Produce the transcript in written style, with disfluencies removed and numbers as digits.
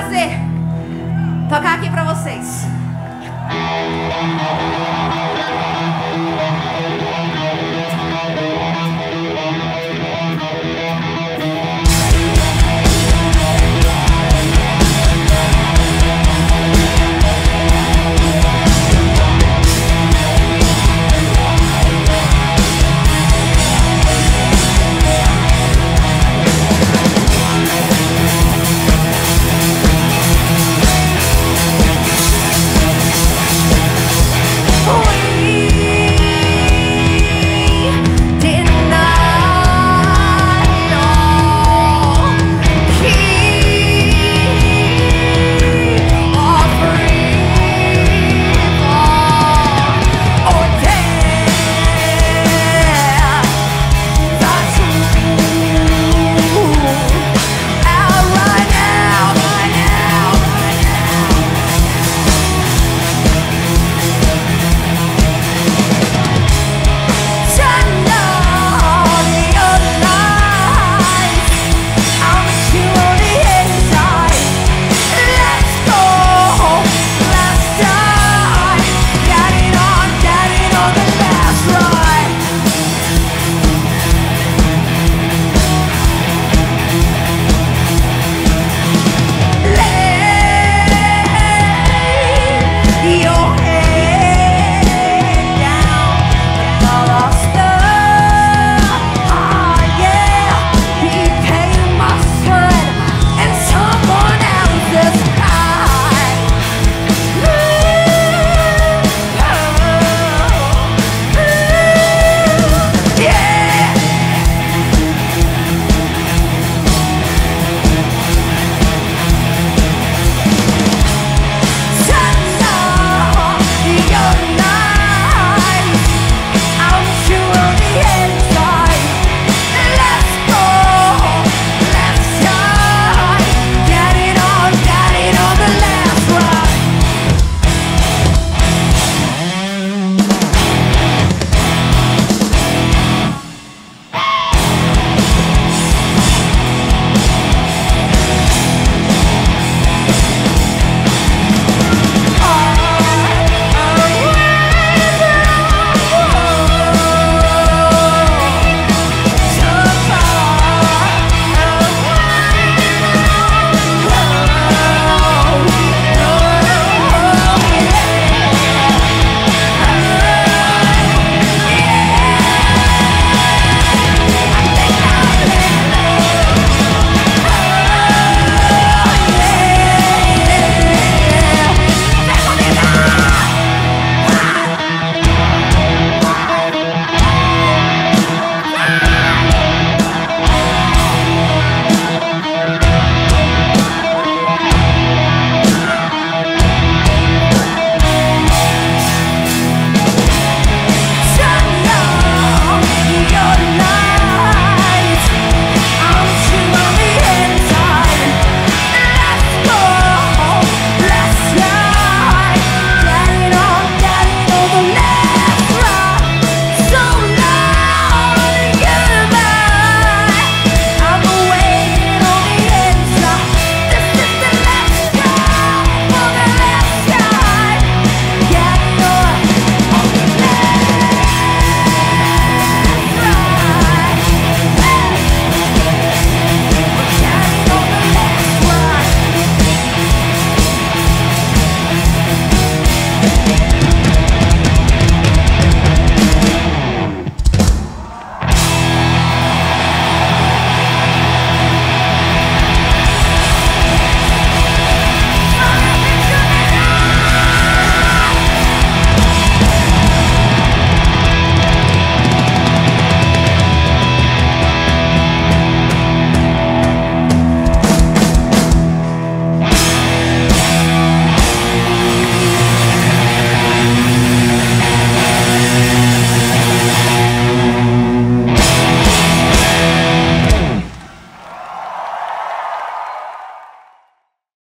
prazer tocar aqui pra vocês.